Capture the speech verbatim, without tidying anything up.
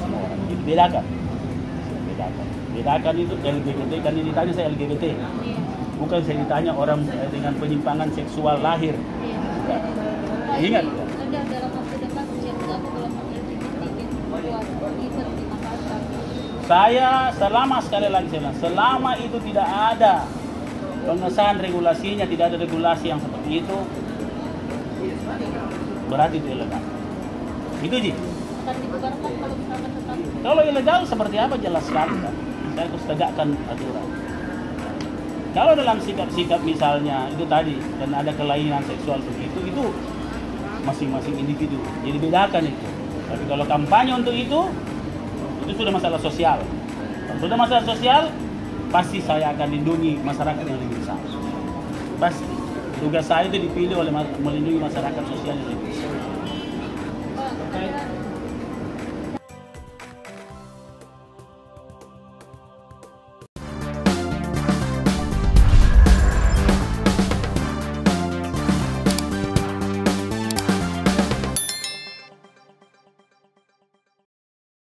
semua orang. Jadi bedakan. Bedakan. Bedakan itu L G B T, kan ini tadi saya L G B T. Bukan saya ditanya orang dengan penyimpangan seksual lahir. Ya. Ingat. Saya selama sekali lagi saya bilang, selama itu tidak ada pengesahan regulasinya, tidak ada regulasi yang seperti itu, berarti itu ilegal. Itu Ji. Kalau ilegal seperti apa jelas sekali kan? Saya harus tegakkan aturan. Kalau dalam sikap-sikap misalnya itu tadi dan ada kelainan seksual begitu, itu masing-masing individu. Jadi bedakan itu. Tapi kalau kampanye untuk itu, itu sudah masalah sosial. Kalau sudah masalah sosial, pasti saya akan lindungi masyarakat yang lebih besar. Pasti tugas saya itu dipilih oleh melindungi masyarakat sosial yang lebih besar.